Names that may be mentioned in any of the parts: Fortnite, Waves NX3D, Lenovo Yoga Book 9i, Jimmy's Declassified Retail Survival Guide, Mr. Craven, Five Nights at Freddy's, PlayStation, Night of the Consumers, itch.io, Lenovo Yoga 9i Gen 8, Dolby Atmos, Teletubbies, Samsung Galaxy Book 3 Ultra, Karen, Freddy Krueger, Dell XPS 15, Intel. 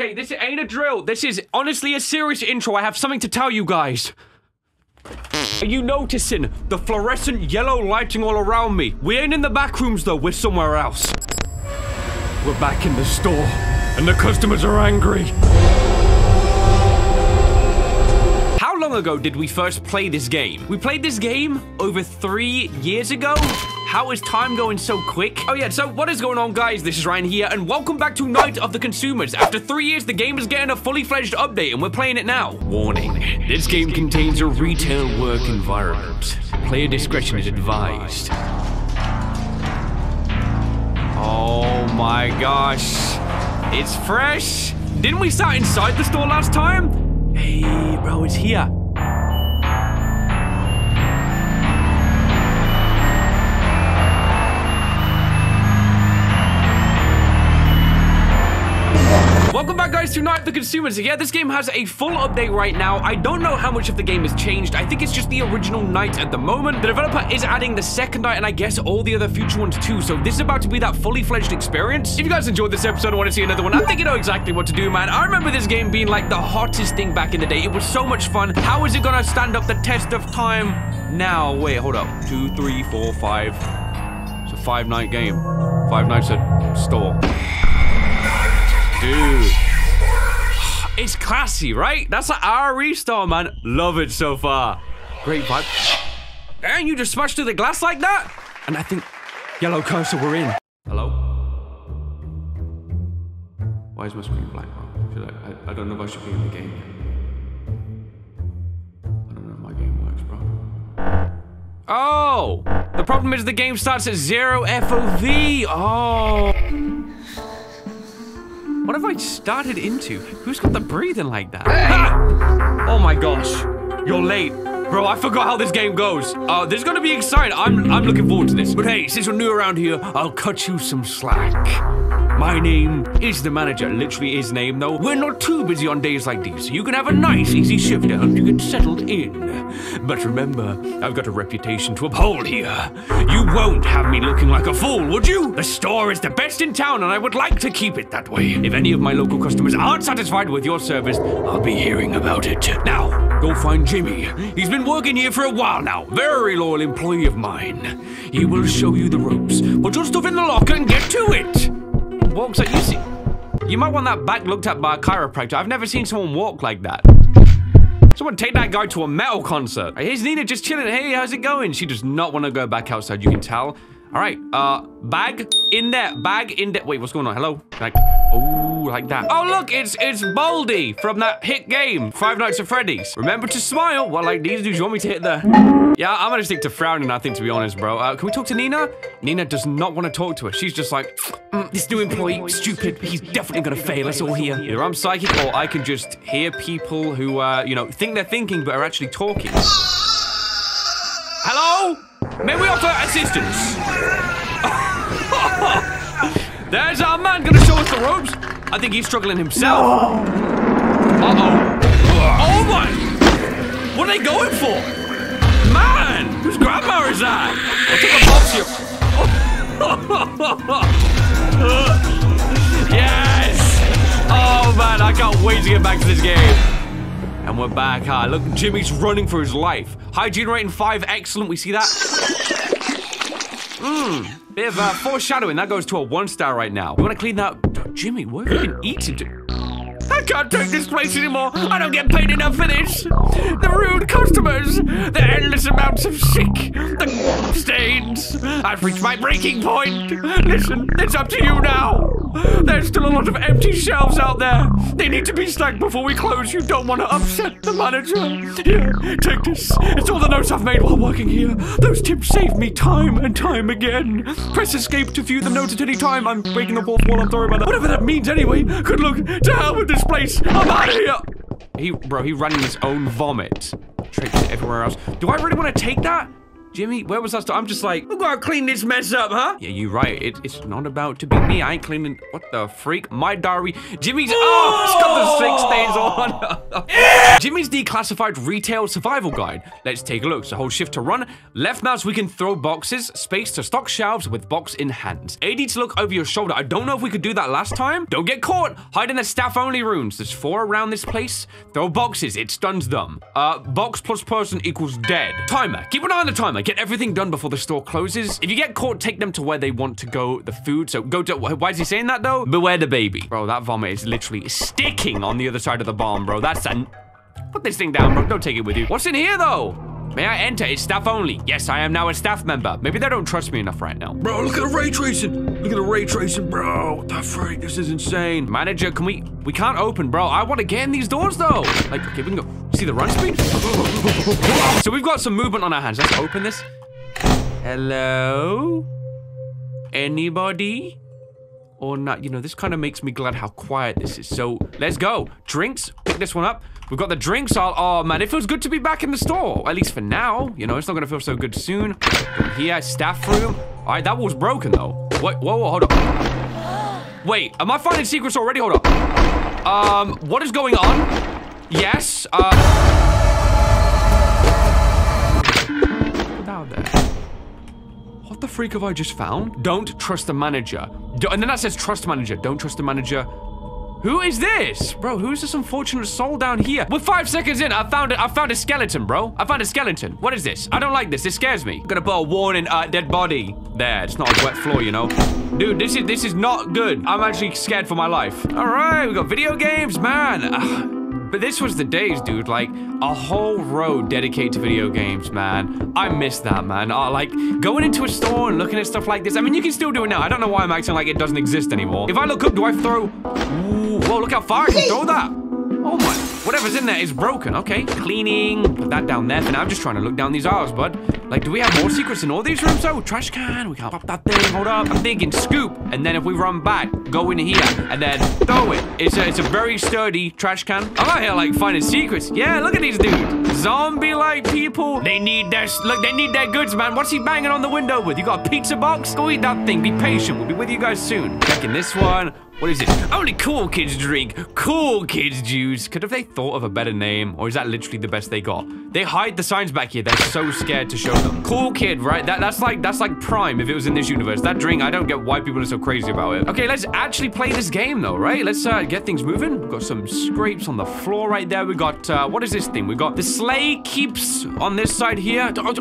Okay, this ain't a drill. This is honestly a serious intro. I have something to tell you guys. Are you noticing the fluorescent yellow lighting all around me? We ain't in the back rooms though, we're somewhere else. We're back in the store, and the customers are angry. How long ago did we first play this game? We played this game over 3 years ago? How is time going so quick? Oh yeah, so what is going on, guys? This is Ryan here, and welcome back to Night of the Consumers. After 3 years, the game is getting a fully-fledged update, and we're playing it now. Warning, this game contains a retail work environment. Player discretion is advised. Oh my gosh. It's fresh. Didn't we start inside the store last time? Hey, bro, it's here. Welcome back, guys, to Night of the Consumers. Yeah, this game has a full update right now. I don't know how much of the game has changed. I think it's just the original Night at the moment. The developer is adding the second Night and I guess all the other future ones too. So this is about to be that fully fledged experience. If you guys enjoyed this episode and want to see another one, I think you know exactly what to do, man. I remember this game being like the hottest thing back in the day. It was so much fun. How is it gonna stand up the test of time now? Wait, hold up. 2, 3, 4, 5. It's a 5-night game. 5 nights at store. Dude, it's classy, right? That's an RE store, man. Love it so far. Great vibe. Damn, you just smashed through the glass like that? And I think yellow cursor, we're in. Hello? Why is my screen black? Should I don't know if I should be in the game yet. I don't know if my game works, bro. Oh, the problem is the game starts at 0 FOV. Oh. What have I started into? Who's got the breathing like that? Ha! Oh my gosh, you're late. Bro, I forgot how this game goes. This is gonna be exciting. I'm looking forward to this. But hey, since you're new around here, I'll cut you some slack. My name is the manager, literally his name though. We're not too busy on days like these. You can have a nice, easy shift to help you get settled in. But remember, I've got a reputation to uphold here. You won't have me looking like a fool, would you? The store is the best in town and I would like to keep it that way. If any of my local customers aren't satisfied with your service, I'll be hearing about it. Now, go find Jimmy. He's been working here for a while now. Very loyal employee of mine. He will show you the ropes. Put your stuff in the locker and get to it. Walks like you see. You might want that back looked at by a chiropractor. I've never seen someone walk like that. Someone take that guy to a metal concert. Here's Nina just chilling. Hey, how's it going? She does not want to go back outside, you can tell. All right, bag in there, bag in there. Wait, what's going on? Hello? Like, oh. Like that. Oh, look, it's Baldy from that hit game, Five Nights at Freddy's. Remember to smile. Well, like these dudes, you want me to hit the... Yeah, I'm gonna stick to frowning, I think, to be honest, bro. Can we talk to Nina? Nina does not want to talk to her. She's just like, this new employee, stupid. He's definitely gonna fail us all here. Either I'm psychic or I can just hear people who, you know, think they're thinking but are actually talking. Hello? May we offer assistance? There's our man gonna show us the ropes. I think he's struggling himself. No. Uh-oh. Oh my! What are they going for? Man! Whose grandma is that? I took a box here. Oh. Yes! Oh man, I can't wait to get back to this game. And we're back, huh? Look, Jimmy's running for his life. Hygiene rating 5, excellent, we see that. Bit of foreshadowing, that goes to a 1-star right now. We wanna clean that. Jimmy, what have you been eating? I can't take this place anymore. I don't get paid enough for this. The rude customers, the endless amounts of sick, the stains. I've reached my breaking point. Listen, it's up to you now. There's still a lot of empty shelves out there. They need to be stacked before we close. You don't want to upset the manager. Here, take this. It's all the notes I've made while working here. Those tips saved me time and time again. Press escape to view the notes at any time. I'm breaking the fourth wall. I'm sorry about that. Whatever that means anyway. Good luck. To hell with this place. I'm out of here. Bro, he ran in his own vomit. Tricks everywhere else. Do I really want to take that? Jimmy, where was that stuff? I'm just like, I've got to clean this mess up, huh? Yeah, you're right. It's not about to be me. I ain't cleaning. What the freak? My diary. Jimmy's. Oh, it's got the sink stains on. Yeah. Jimmy's Declassified Retail Survival Guide. Let's take a look. So hold shift to run. Left mouse, we can throw boxes. Space to stock shelves with box in hands. AD to look over your shoulder. I don't know if we could do that last time. Don't get caught. Hide in the staff-only rooms. There's 4 around this place. Throw boxes. It stuns them. Box plus person equals dead. Timer. Keep an eye on the timer. Get everything done before the store closes. If you get caught, take them to where they want to go, the food. So go to, why is he saying that though? Beware the baby. Bro, that vomit is literally sticking on the other side of the bomb, bro. That's an, put this thing down, bro. Don't take it with you. What's in here though? May I enter? It's staff only. Yes, I am now a staff member. Maybe they don't trust me enough right now. Bro, look at the ray tracing. Look at the ray tracing, bro. What the freak? This is insane. Manager, can we can't open, bro. I want to get in these doors though. Like, okay, we can go. See the run speed? So we've got some movement on our hands. Let's open this. Hello? Anybody? Or not? You know, this kind of makes me glad how quiet this is. So let's go. Drinks. Pick this one up. We've got the drinks. Oh, man, it feels good to be back in the store. At least for now. You know, it's not going to feel so good soon. Go here. Staff room. All right, that wall's broken, though. Wait, whoa, whoa, hold up. Wait, am I finding secrets already? Hold up. What is going on? Yes, Put out there. What the freak have I just found? Don't trust the manager. And then that says trust manager. Don't trust the manager. Who is this? Bro, who's this unfortunate soul down here? We're 5 seconds in. I found a skeleton, bro. I found a skeleton. What is this? I don't like this. This scares me. I'm gonna put a warning, dead body. There, it's not a wet floor, you know. Dude, this is not good. I'm actually scared for my life. All right, we got video games, man. But this was the days, dude, like a whole row dedicated to video games, man. I miss that, man. Like going into a store and looking at stuff like this. I mean, you can still do it now. I don't know why I'm acting like it doesn't exist anymore. If I look up, do I throw? Ooh, whoa, look how far I can throw that. Oh my, whatever's in there is broken. Okay, cleaning, put that down there. And I'm just trying to look down these aisles, bud. Like, do we have more secrets in all these rooms? Oh, trash can, we can't pop that thing, hold up. I'm thinking scoop, and then if we run back, go in here, and then throw it. It's a very sturdy trash can. I'm out here, like, finding secrets. Yeah, look at these dudes. Zombie-like people. They need their, look, they need their goods, man. What's he banging on the window with? You got a pizza box? Go eat that thing, be patient. We'll be with you guys soon. Checking this one. What is this? Only cool kids drink cool kids juice. Could have they thought of a better name, or is that literally the best they got? They hide the signs back here. They're so scared to show them. Cool kid, right? That's like Prime if it was in this universe. That drink, I don't get why people are so crazy about it. Okay, let's actually play this game though, right? Let's get things moving. We've got some scrapes on the floor right there. We got what is this thing? We got the sleigh keeps on this side here. Oh,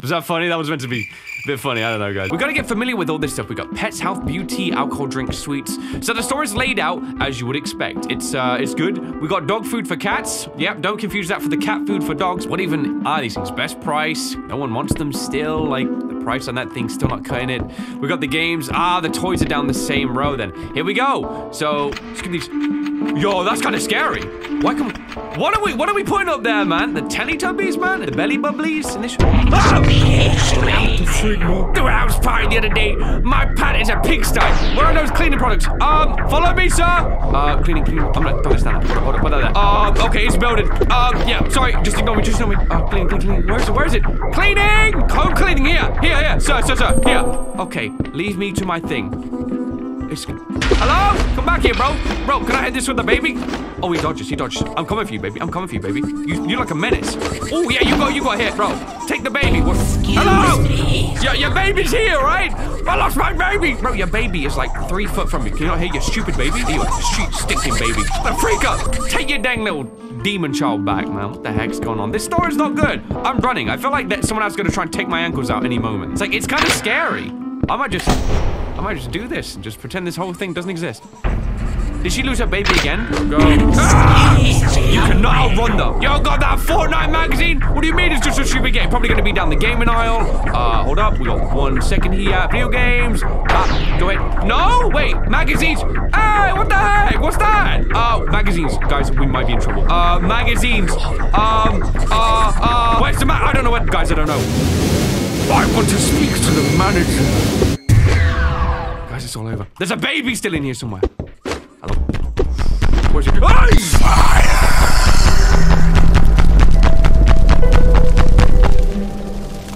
was that funny? That was meant to be a bit funny. I don't know, guys. We gotta get familiar with all this stuff. We got pets, health, beauty, alcohol, drinks, sweets. So the store is laid out as you would expect. It's good. We got dog food for cats. Yep, don't confuse that for the cat food for dogs. What even are these things? Best price. No one wants them still. Like, the price on that thing's still not cutting it. We got the games. Ah, the toys are down the same row then. Here we go. So, let's give these... Yo, that's kind of scary. Why come... What are we putting up there, man? The Teletubbies, man? The belly bubblies? And this... Oh, the house party the other day. My pad is a pigsty. Where are those cleaning products? Follow me, sir. Cleaning. I'm gonna throw this down. Hold up, put that there. Okay, it's building. Yeah, sorry. Just ignore me, cleaning. Where is it? Cleaning! Home cleaning, here. Sir, here. Okay, leave me to my thing. Hello? Come back here, bro. Bro, can I hit this with the baby? Oh, he dodges. I'm coming for you, baby. You're like a menace. Oh, yeah, you got hit, bro. Take the baby. What? Hello? Your baby's here, right? I lost my baby. Bro, your baby is like 3 foot from me. Can you not hear your stupid baby? You street sticking baby. But freak up. Take your dang little demon child back, man. What the heck's going on? This store is not good. I'm running. I feel like that someone else is going to try and take my ankles out any moment. It's like, it's kind of scary. I might just do this and just pretend this whole thing doesn't exist. Did she lose her baby again? Go. Ah! You cannot outrun them. Yo, got that Fortnite magazine? What do you mean it's just a stupid game? Probably gonna be down the gaming aisle. Hold up, we got 1 second here. Video games. Go ahead. No, wait, magazines. Hey, what the heck? What's that? Magazines. Guys, we might be in trouble. Magazines. Where's the I don't know what, guys, I don't know. I want to speak to the manager. Guys, it's all over. There's a baby still in here somewhere. Hello. Where's your...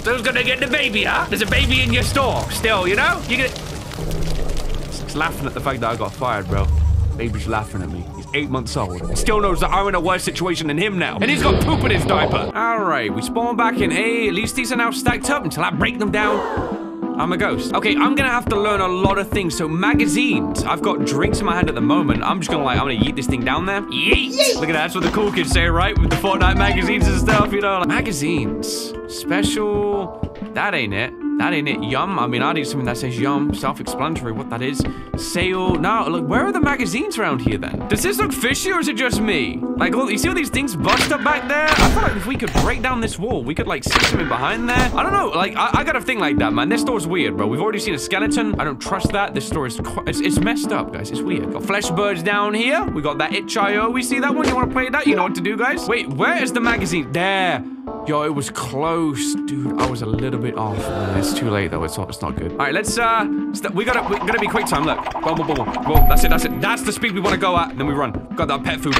Who's gonna get the baby, huh? There's a baby in your store still, you know? You're gonna... It's laughing at the fact that I got fired, bro. Baby's laughing at me. He's 8 months old. Still knows that I'm in a worse situation than him now. And he's got poop in his diaper. All right, we spawn back in A. At least these are now stacked up until I break them down. I'm a ghost. Okay, I'm gonna have to learn a lot of things. So magazines. I've got drinks in my hand at the moment. I'm just gonna like, I'm gonna yeet this thing down there. Yeet! Look at that, that's what the cool kids say, right? With the Fortnite magazines and stuff, you know? Like, magazines. Special. That ain't it. That ain't it. Yum. I mean, I need something that says yum. Self-explanatory, what that is. Sale. Now, look, where are the magazines around here then? Does this look fishy or is it just me? Like, look, you see all these things bust up back there? I feel like if we could break down this wall, we could like see something behind there. I don't know. Like, I got a thing like that, man. This store's weird, bro. We've already seen a skeleton. I don't trust that. This store is it's messed up, guys. It's weird. Got flesh birds down here. We got that itch.io. We see that one. You want to play that? You know what to do, guys. Wait, where is the magazine? There. Yo, it was close. Dude, I was a little bit off. It's too late, though. It's not good. All right, let's, we're gonna be quick time, look. Boom, boom, boom, boom. Whoa, that's it. That's the speed we want to go at. And then we run. Got that pet food.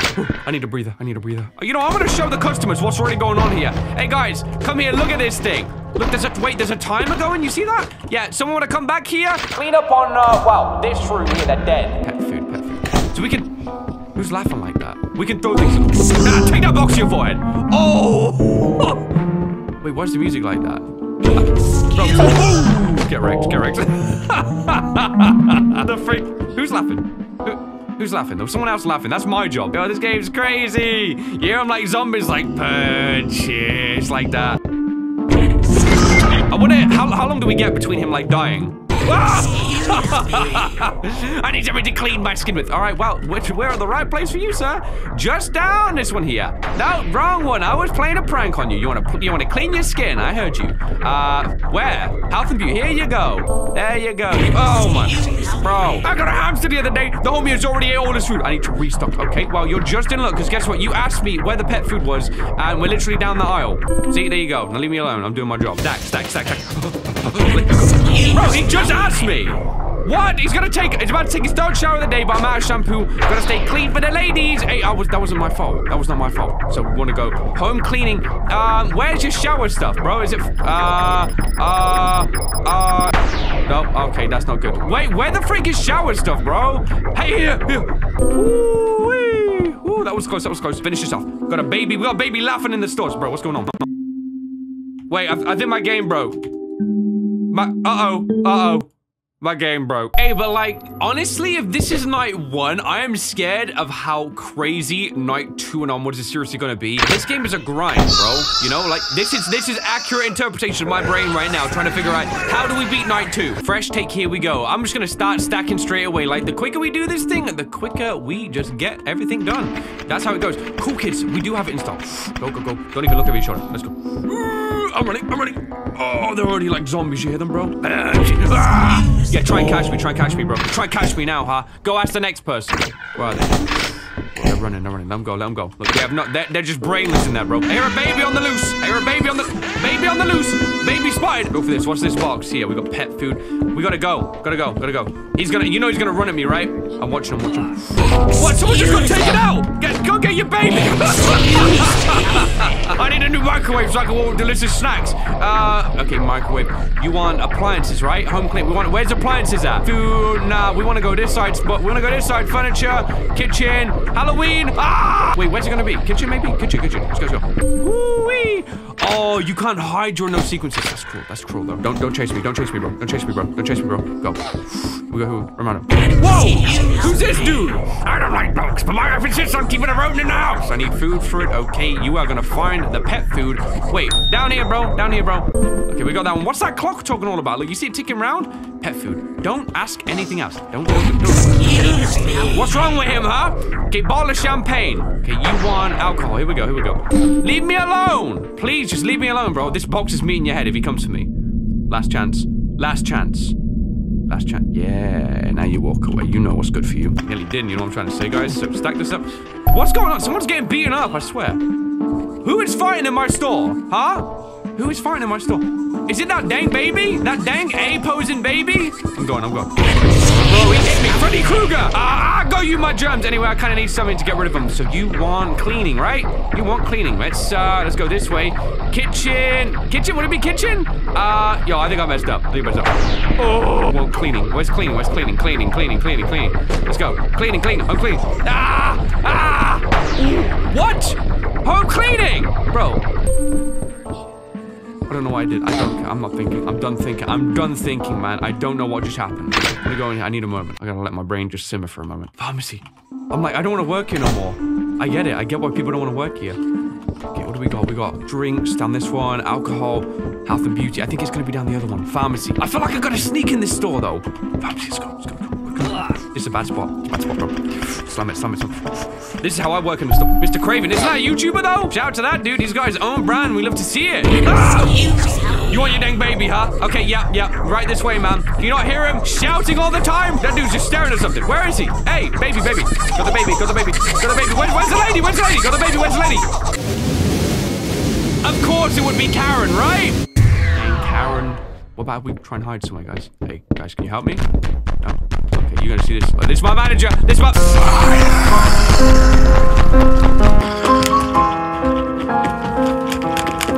I need a breather. You know, I'm gonna show the customers what's already going on here. Hey, guys, come here. Look at this thing. Look, there's a timer going. You see that? Yeah, someone want to come back here? Clean up on, well, this room here. They're dead. Pet food. So we can... Who's laughing like that? We can throw things. Nah, take that box to your forehead. Oh! Wait, why's the music like that? Get wrecked. The freak. Who's laughing? Who's laughing? There's someone else laughing. That's my job. Yo, this game's crazy. Yeah, I'm like zombies, like purchase, like that. I wonder how long do we get between him like dying? I need something to clean my skin with. All right, well, we're at the right place for you, sir. Just down this one here. No, wrong one. I was playing a prank on you. You want to clean your skin? I heard you. Where? Health and beauty. Here you go. There you go. Oh my, bro. I got a hamster the other day. The homie has already ate all his food. I need to restock. Okay, well, you're just in luck because guess what? You asked me where the pet food was, and we're literally down the aisle. See, there you go. Now leave me alone. I'm doing my job. Stack. Bro, he just asked me. What? He's about to take his third shower of the day, but I'm out of shampoo. Gotta stay clean for the ladies. Hey, that wasn't my fault. That was not my fault. So we want to go home cleaning. Where's your shower stuff, bro? Is it, no, okay, that's not good. Wait, where the freak is shower stuff, bro? Hey, here. Ooh-wee. Ooh, that was close. Finish this off. We got a baby laughing in the stores, bro. What's going on? Wait, I think my game broke. My game broke. Hey, but like, honestly, if this is night one, I am scared of how crazy night 2 and onwards is seriously gonna be. This game is a grind, bro. You know, like this is accurate interpretation of my brain right now, trying to figure out how do we beat night 2. Fresh take, here we go. I'm just gonna start stacking straight away. Like the quicker we do this thing, the quicker we just get everything done. That's how it goes. Cool kids, we do have it installed. Go. Don't even look at each other. Let's go. I'm running. Oh, they're already like zombies. You hear them, bro? Yeah, try and catch me, bro. Try and catch me now, huh? Go ask the next person. Where are they? They're running. Let them go. Look, they have not. They're just brainless in there, bro. I hear a baby on the loose. Baby spied. Go for this. What's this box here? We got pet food. We gotta go. He's gonna run at me, right? I'm watching. What? Someone just got taken out. Go get your baby. I need a new microwave so I can order delicious snacks. Okay, microwave. You want appliances, right? Home clean. Where's appliances at? Food. Nah, we want to go this side. But we want to go this side. Furniture, kitchen, Halloween. Ah! Wait, where's it gonna be? Kitchen, maybe? Kitchen. Let's go. Ooh-wee. Oh, you can't hide your no sequences. That's cruel though. Don't chase me, bro. Go. We go. Romano. Whoa! Who's this dude? I don't like dogs, but my wife insists on keeping her own in the house. I need food for it. Okay, you are gonna find the pet food. Wait, down here, bro. Okay, we got that one. What's that clock talking all about? Look, you see it ticking round? Pet food. Don't ask anything else. Don't. What's wrong with him, huh? Okay, bottle of champagne. Okay, you want alcohol. Here we go. Leave me alone. Please, just leave me alone, bro. This box is me in your head if he comes to me. Last chance. Yeah, now you walk away. You know what's good for you. Nearly didn't, you know what I'm trying to say, guys? So stack this up. What's going on? Someone's getting beaten up, I swear. Who is fighting in my store? Huh? Who is fighting in my store? Is it that dang baby? That dang A-posing baby? I'm going. Bro, he hit me. Freddy Krueger! Ah, go! go you mud drums! Anyway, I kind of need something to get rid of them. So you want cleaning, right? You want cleaning. Let's go this way. Kitchen! Kitchen? Would it be kitchen? Yo, I think I messed up. I think I messed up. Oh! Well, cleaning. Where's cleaning? Where's cleaning? Cleaning, cleaning, cleaning, cleaning. Let's go. Cleaning, cleaning. I'm cleaning. Ah! Ah! What? Home cleaning! Bro. I don't know what I did. I'm not thinking. I'm done thinking. I'm done thinking, man. I don't know what just happened. I'm gonna go in here. I need a moment. I gotta let my brain just simmer for a moment. Pharmacy. I'm like, I don't want to work here no more. I get it. I get why people don't want to work here. Okay, what do we got? We got drinks down this one, alcohol, health and beauty. I think it's gonna be down the other one. Pharmacy. I feel like I gotta sneak in this store though. Pharmacy, let's go. Let's go. It's a bad spot. It's a bad spot, bro. Slam it, slam it, slam it. This is how I work in Mr. Craven. Isn't that a YouTuber, though? Shout out to that dude. He's got his own brand. We love to see it. Ah! You want your dang baby, huh? Okay, yeah, yeah. Right this way, man. Can you not hear him shouting all the time? That dude's just staring at something. Where is he? Hey, baby, baby. Got the baby, got the baby, got the baby. Where's the lady? Where's the lady? Got the baby, where's the lady? Of course it would be Karen, right? Dang, Karen. What about if we try and hide somewhere, guys? Hey, guys, can you help me? No. Okay, you're gonna see this. Oh, this is my manager. This is my.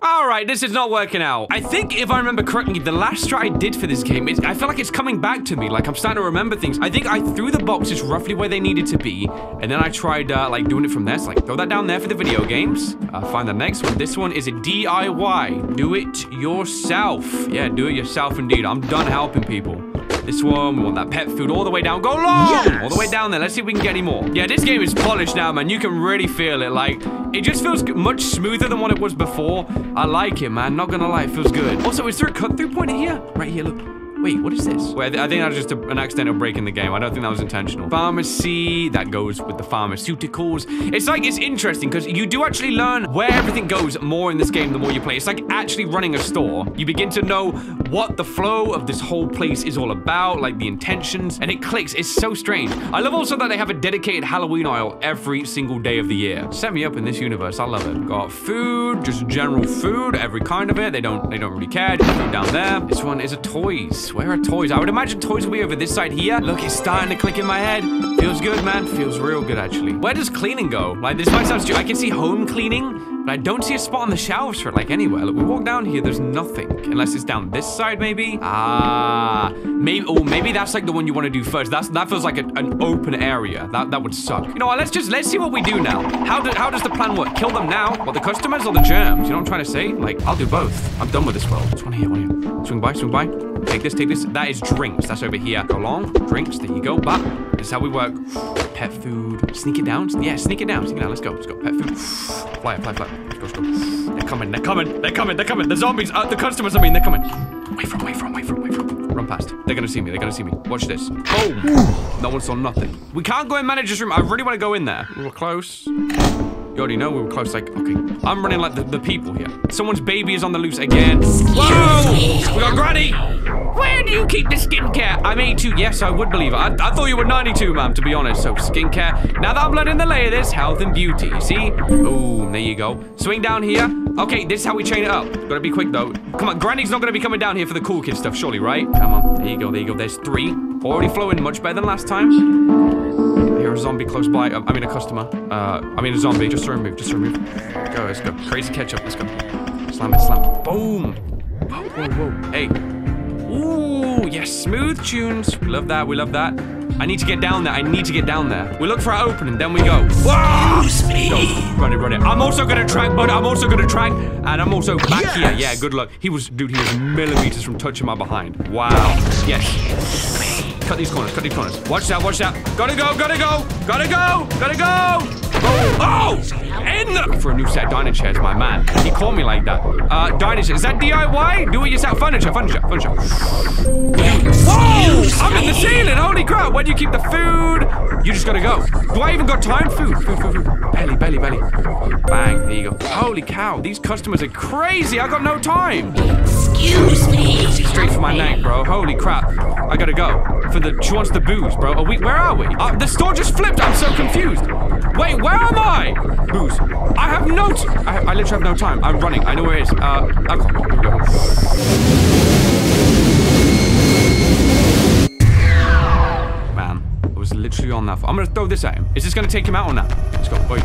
Alright, this is not working out. I think if I remember correctly, the last try I did for this game, I feel like it's coming back to me. Like, I'm starting to remember things. I think I threw the boxes roughly where they needed to be, and then I tried, like, doing it from there. So, like, throw that down there for the video games. Find the next one. This one is a DIY. Do it yourself. Yeah, do it yourself indeed. I'm done helping people. This one, we want that pet food all the way down. Go long! Yes. All the way down there. Let's see if we can get any more. Yeah, this game is polished now, man. You can really feel it. Like, it just feels much smoother than what it was before. I like it, man. Not gonna lie, it feels good. Also, is there a cut-through point here? Right here, look. Wait, what is this? Wait, I think that was just an accidental break in the game. I don't think that was intentional. Pharmacy, that goes with the pharmaceuticals. It's like, it's interesting because you do actually learn where everything goes more in this game the more you play. It's like actually running a store. You begin to know what the flow of this whole place is all about, like the intentions, and it clicks. It's so strange. I love also that they have a dedicated Halloween aisle every single day of the year. Set me up in this universe. I love it. Got food, just general food, every kind of it. They don't really care. Just go down there. This one is a toys. Where are toys? I would imagine toys will be over this side here. Look, it's starting to click in my head. Feels good, man. Feels real good, actually. Where does cleaning go? Like, this might sound stupid. I can see home cleaning, but I don't see a spot on the shelves for it, like, anywhere. Look, we walk down here. There's nothing. Unless it's down this side, maybe. Ah, maybe. Oh, maybe that's, like, the one you want to do first. That feels like an open area. That would suck. You know what? Let's see what we do now. How does the plan work? Kill them now? Well, the customers or the germs? You know what I'm trying to say? Like, I'll do both. I'm done with this world. It's one here, one here. Swing by, swing by. Take this, take this. That is drinks. That's over here. Go long. Drinks. There you go. But that's how we work. Pet food. Sneak it down. Yeah, sneak it down. Sneak it down. Let's go. Let's go. Pet food. Fly it, fly, fly. Let's go, let's go. They're coming. They're coming. They're coming. They're coming. The zombies. The customers, I mean. They're coming. Away from, away from, away from, away from. Run past. They're gonna see me. They're gonna see me. Watch this. Boom. No one saw nothing. We can't go in manager's room. I really want to go in there. We were close. You already know we were close, like, okay. I'm running like the people here. Someone's baby is on the loose again. Whoa! We got Granny! Where do you keep the skincare? I'm 82. Yes, I would believe it. I thought you were 92, ma'am, to be honest. So, skincare. Now that I'm learning the layer, there's health and beauty. You see? Boom. There you go. Swing down here. Okay, this is how we chain it up. Gotta be quick, though. Come on. Granny's not gonna be coming down here for the cool kid stuff, surely, right? Come on. There you go. There you go. There's three. Already flowing much better than last time. Here, a zombie close by. I mean, a customer. I mean, a zombie. Just remove. Just remove. Go. Let's go. Crazy ketchup. Let's go. Slam it. Slam. Boom. Whoa, whoa, whoa. Hey. Ooh, yes. Smooth tunes. We love that. We love that. I need to get down there. I need to get down there. We look for our opening. Then we go. Whoa! Excuse me. Go. Run it. Run it. I'm also gonna track, bud. I'm also gonna track, and I'm also back here. Yeah. Good luck. He was, dude. He was millimeters from touching my behind. Wow. Yes. Cut these corners, cut these corners. Watch that, watch that. Gotta go, gotta go, gotta go, gotta go. Oh, in the... For a new set of dining chairs, my man. He called me like that. Dining chairs, is that DIY? Do it yourself, furniture, furniture, furniture. Whoa, I'm in the ceiling, holy crap. Where do you keep the food? You just gotta go. Do I even got time? Food, food, food, food. Belly, belly, belly. Bang, there you go. Holy cow, these customers are crazy. I got no time. Excuse me. Straight for my neck, bro. Holy crap. I gotta go. For the... She wants the booze, bro. Are we... Where are we? The store just flipped. I'm so confused. Wait, where am I? Booze. I have no... I literally have no time. I'm running. I know where it is. Alcohol. Here we go. Man, I was was literally on that. I'm gonna throw this at him. Is this gonna take him out or not? Let's go. Wait.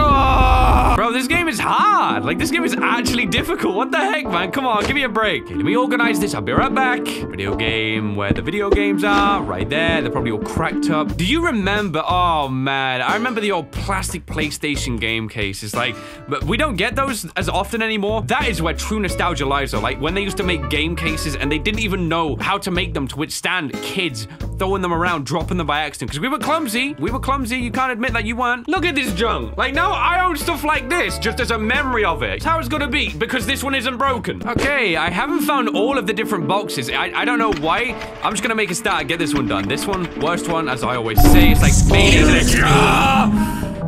Oh! Bro, this game is hard. Like, this game is actually difficult. What the heck, man? Come on, give me a break. Okay, let me organize this. I'll be right back. Video game, where the video games are. Right there. They're probably all cracked up. Do you remember? Oh, man. I remember the old plastic PlayStation game cases. Like, but we don't get those as often anymore. That is where true nostalgia lies, though. Like, when they used to make game cases and they didn't even know how to make them to withstand kids throwing them around, dropping them by accident. Because we were clumsy. We were clumsy. You can't admit that you weren't. Look at this junk. Like, now I own stuff like this just as a memory of it. That's how it's gonna be, because this one isn't broken. Okay, I haven't found all of the different boxes. I don't know why. I'm just gonna make a start and get this one done. This one, worst one, as I always say. It's like,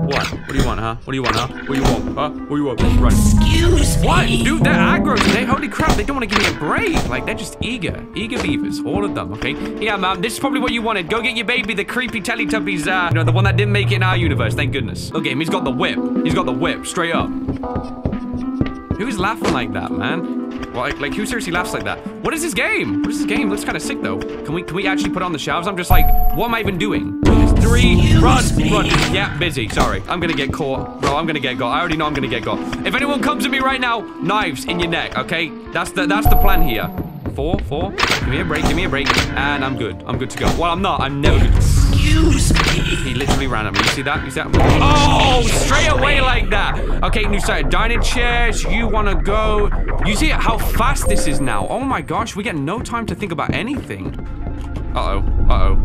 What? What do you want, huh? What do you want, huh? What do you want, huh? What do you want? Right. Excuse me. What? Dude, they're aggro today. Holy crap, they don't want to give me a break. Like, they're just eager. Eager beavers. All of them, okay? Yeah, ma'am, this is probably what you wanted. Go get your baby, the creepy Teletubbies, you know, the one that didn't make it in our universe. Thank goodness. Look at him. He's got the whip. He's got the whip. Straight up. Who's laughing like that, man? Like, who seriously laughs like that? What is this game? What is this game? Looks kind of sick, though. Can we actually put it on the shelves? I'm just like, what am I even doing? Run. Yeah, busy. Sorry. I'm gonna get caught. Bro, I'm gonna get caught. I already know I'm gonna get caught. If anyone comes at me right now, knives in your neck, okay? That's the plan here. Four. Give me a break. And I'm good. I'm good to go. Well, I'm not. I'm never good. Excuse me. He literally ran at me. You see that? You see that? Oh, straight away like that. Okay, new side. Dining chairs. You wanna go. You see how fast this is now. Oh my gosh. We get no time to think about anything. Uh-oh.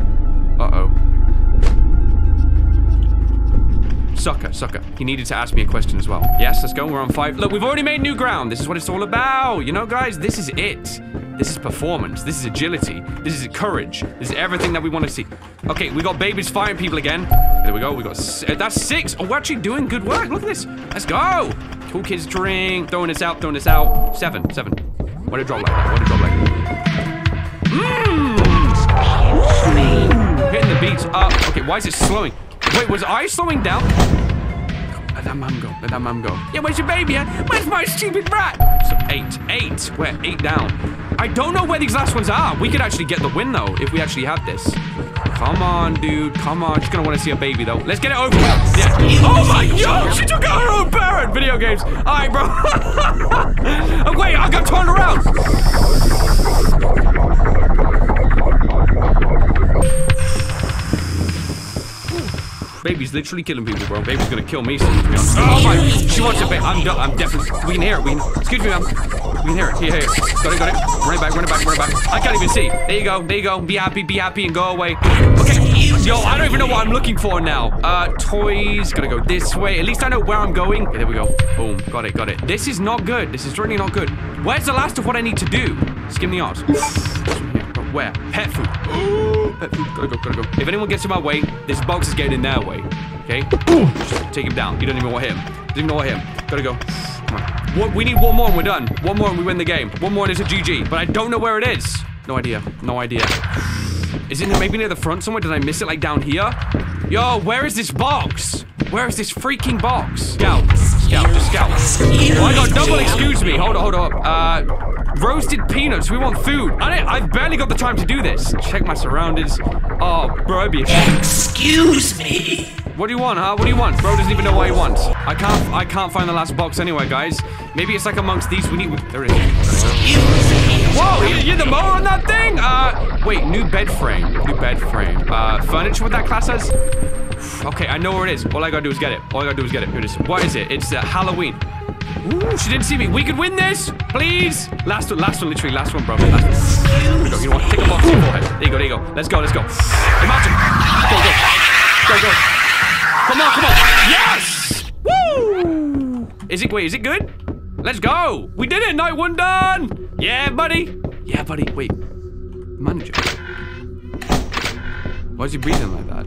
Sucker. He needed to ask me a question as well. Yes, let's go. We're on 5. Look, we've already made new ground. This is what it's all about. You know, guys, this is it. This is performance. This is agility. This is courage. This is everything that we want to see. Okay, we got babies firing people again. There we go. We got... That's 6. Oh, we're actually doing good work. Look at this. Let's go. Cool kids drink. Throwing us out. 7. What a drop like that. Hitting the beats up. Okay, why is it slowing? Wait, was I slowing down? Let that mum go. Yeah, where's your baby, huh? Where's my stupid rat? So 8. We're 8 down. I don't know where these last ones are. We could actually get the win, though, if we actually have this. Come on, dude. Come on. She's gonna want to see a baby, though. Let's get it over with. Yeah. Oh, my God. She took out her own parent. Video games. All right, bro. Oh, wait. I got turned around. Baby's literally killing people, bro. Baby's gonna kill me soon, to be honest. Oh my! She wants a baby. I'm definitely. We can hear it. Excuse me, ma'am. We can hear it. Here. Got it. Run it back. I can't even see. There you go. Be happy, and go away. Okay. Yo, I don't even know what I'm looking for now. Toys. Gotta go this way. At least I know where I'm going. Okay, there we go. Boom. Got it. This is not good. This is really not good. Where's the last of what I need to do? Skim the arse. Where? Pet food. Gotta go. If anyone gets in my way, this box is getting in their way. Okay? Boom! Take him down. You don't even want him. Gotta go. Come on. We need one more and we're done. One more and we win the game. One more and it's a GG. But I don't know where it is. No idea. Is it maybe near the front somewhere? Did I miss it like down here? Yo, where is this box? Where is this freaking box? Scout. Oh, I got double excuse me. Hold up. Roasted peanuts. We want food. I've barely got the time to do this. Check my surroundings. Oh, bro, I'd be ashamed. Excuse me. What do you want, huh? What do you want? Bro doesn't even know what he wants. I can't find the last box anywhere, guys. Maybe it's like amongst these. We need... There it is. Whoa, you're the mower on that thing? Wait, new bed frame. Furniture with that class as? Okay, I know where it is. All I gotta do is get it. Here it is. What is it? It's Halloween. Ooh, she didn't see me. We could win this, please. Last one, bro. Last one. You know what? Take a box on your forehead. There you go. Let's go. Imagine. Go. Come on. Yes. Woo. Wait, is it good? Let's go. We did it. Night one done. Yeah, buddy. Wait. Manager. Why is he breathing like that?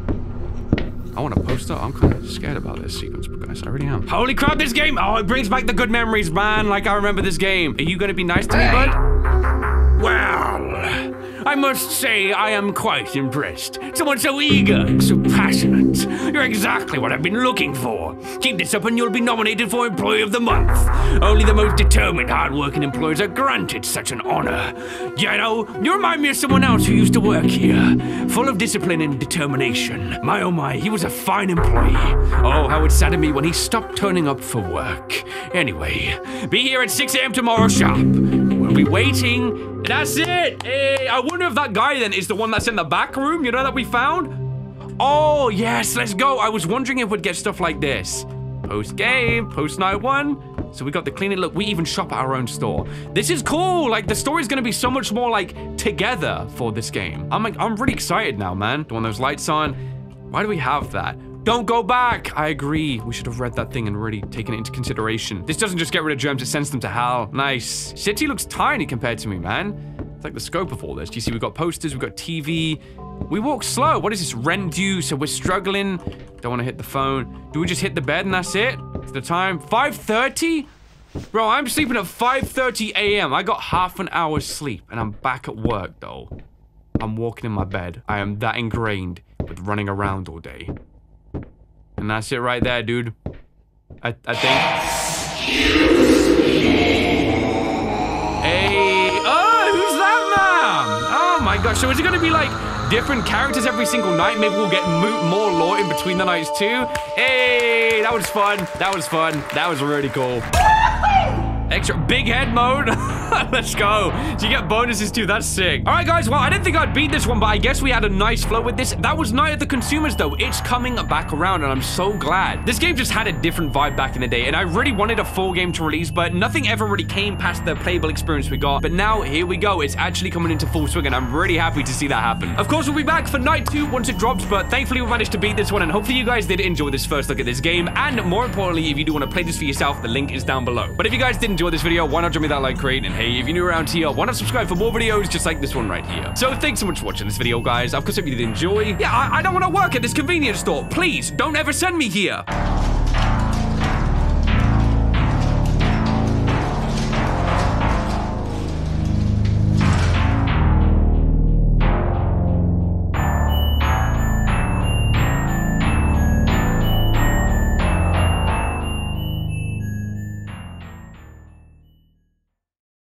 I want to post up. I'm kind of scared about this sequence, guys. I really am. Holy crap, this game! Oh, it brings back the good memories, man. Like, I remember this game. Are you going to be nice to me, bud? Well, I must say I am quite impressed. Someone so eager, so passionate. You're exactly what I've been looking for. Keep this up and you'll be nominated for Employee of the Month. Only the most determined, hard-working employers are granted such an honor. You know, you remind me of someone else who used to work here. Full of discipline and determination. My oh my, he was a fine employee. Oh, how it saddened me when he stopped turning up for work. Anyway, be here at 6 a.m. tomorrow sharp. We'll be waiting. That's it. Hey, I wonder if that guy then is the one that's in the back room, you know, that we found? Oh, yes, let's go. I was wondering if we'd get stuff like this. Post-game, post-night one. So we got the cleaning. Look, we even shop at our own store. This is cool. Like, the story's going to be so much more, like, together for this game. I'm like, I'm really excited now, man. Don't want those lights on. Why do we have that? Don't go back. I agree. We should have read that thing and really taken it into consideration. This doesn't just get rid of germs. It sends them to hell. Nice. City looks tiny compared to me, man. It's like the scope of all this. Do you see? We've got posters. We've got TV. We walk slow. What is this? Rendu. So we're struggling. Don't want to hit the phone. Do we just hit the bed and that's it? It's the time. 5:30? Bro, I'm sleeping at 5:30 a.m. I got half an hour's sleep and I'm back at work, though. I'm walking in my bed. I am that ingrained with running around all day. And that's it right there, dude. I think. Hey, oh, who's that, man? Oh my gosh, so is it gonna be like different characters every single night? Maybe we'll get more lore in between the nights too. Hey, that was fun. That was fun. That was really cool. Extra big head mode. Let's go. So you get bonuses too. That's sick. All right, guys. Well, I didn't think I'd beat this one, but I guess we had a nice flow with this. That was Night of the Consumers, though. It's coming back around, and I'm so glad. This game just had a different vibe back in the day, and I really wanted a full game to release, but nothing ever really came past the playable experience we got. But now, here we go. It's actually coming into full swing, and I'm really happy to see that happen. Of course, we'll be back for Night 2 once it drops, but thankfully, we managed to beat this one, and hopefully, you guys did enjoy this first look at this game. And more importantly, if you do want to play this for yourself, the link is down below. But if you guys didn't enjoy this video, why not drop me that like, Karen? And hey, if you're new around here, why not subscribe for more videos just like this one right here? So thanks so much for watching this video, guys. Of course, hope you did enjoy. Yeah, I don't want to work at this convenience store. Please don't ever send me here.